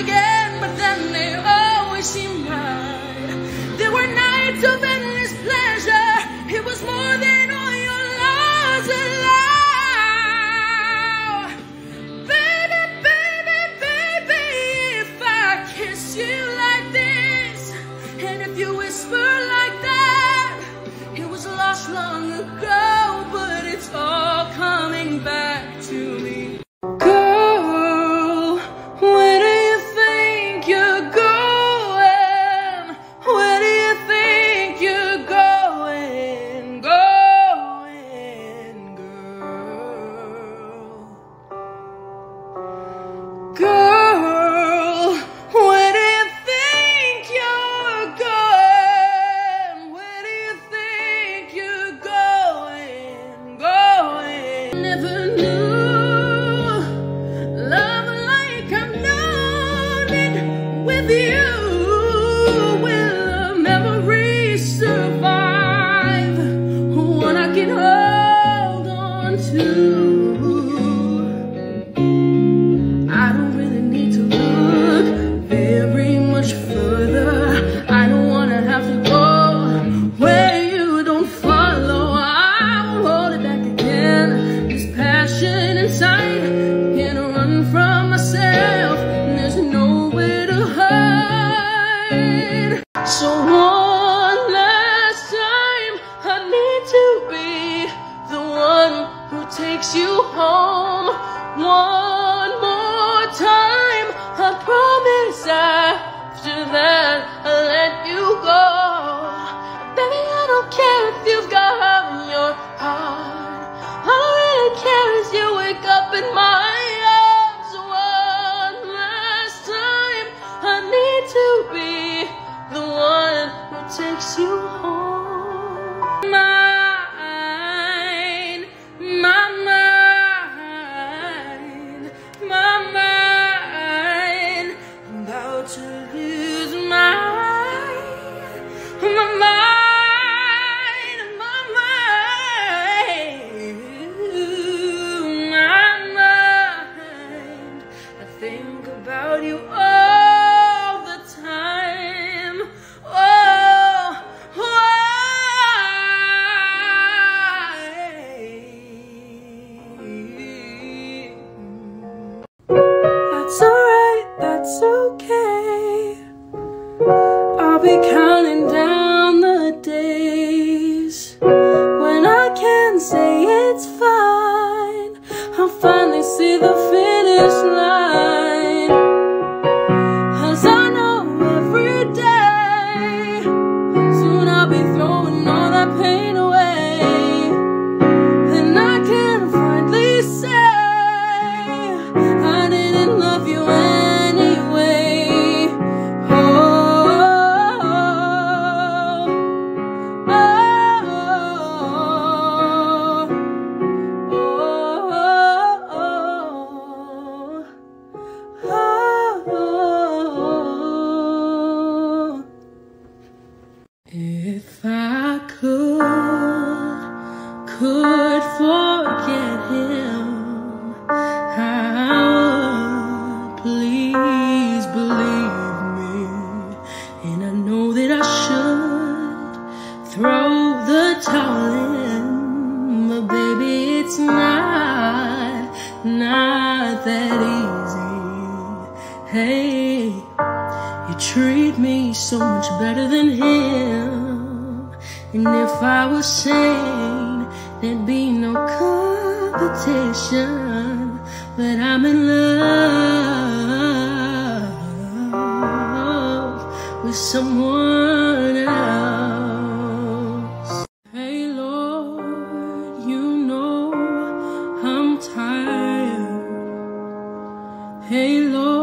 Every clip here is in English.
again, but then they always seem right. There were nights of endless pleasure. It was more than all your loves allow. Baby, baby, baby, if I kiss you like this, and if you whisper like that, it was lost long ago, but it's all coming back to me. Girl, where do you think you're going? Where do you think you're going? Going? Never knew love like I've known it with you. Will the memories survive? One I can hold on to. So one last time, I need to be the one who takes you home. One more time, I promise after that I'll let you go. Baby, I don't care if you've got hurt in your heart. All I really care is you wake up in my arms. One last time, I need to be the one who takes you home. Mine, my mind, my mind. I'm about to lose my mind, my mind, my mind. I think about you all the time. It's okay, I'll be counting down the days when I can say it's fine. I'll finally see the finish line, 'cause I know every day soon I'll be throwing all that pain away. Then I can finally say I didn't love you anymore. If I could forget him, I would. Please believe me, and I know that I should throw the towel in, but baby, it's not that easy. Hey, you treat me so much better than him, and if I was sane, there'd be no competition, but I'm in love with someone else. Hey Lord, you know I'm tired. Hey Lord,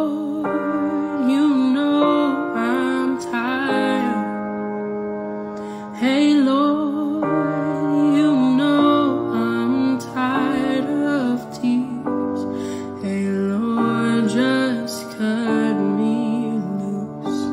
hey Lord, you know I'm tired of tears. Hey Lord, just cut me loose.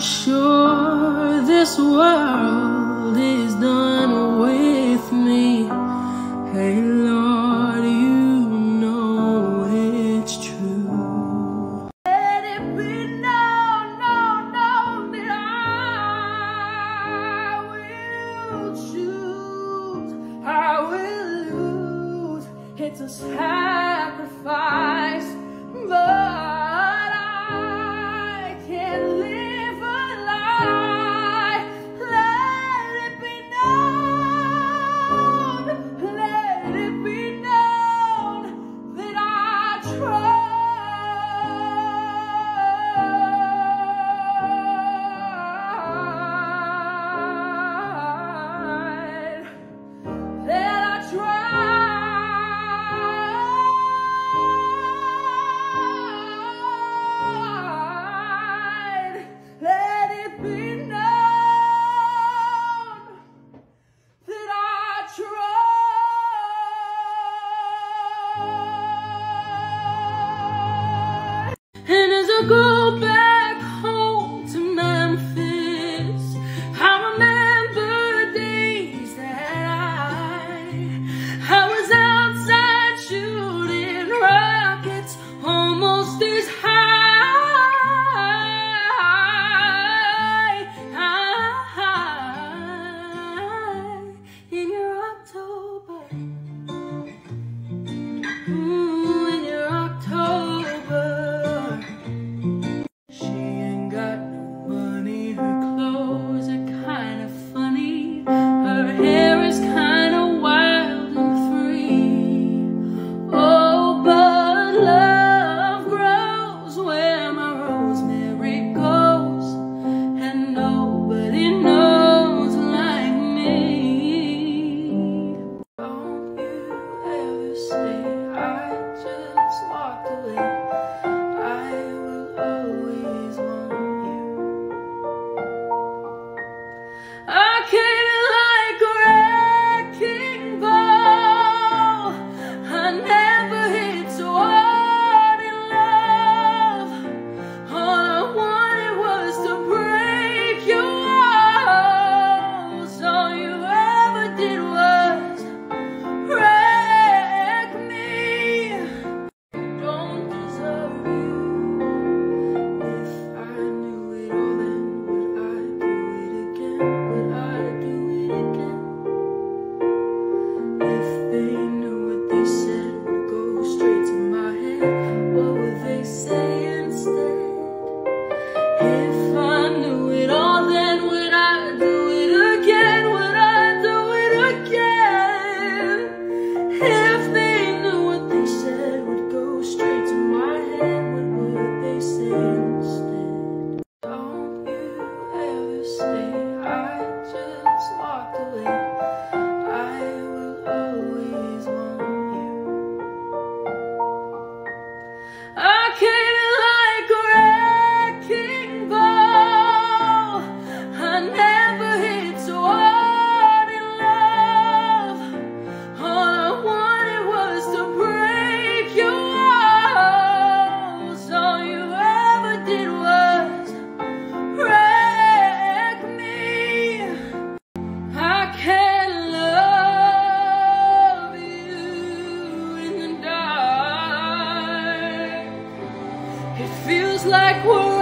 I'm sure this world is done with me. Hey Lord, you know it's true. Let it be known that I will lose. It's a sacrifice, but go back home to Memphis. I remember days that I was outside shooting rockets almost as high in your October. Like we're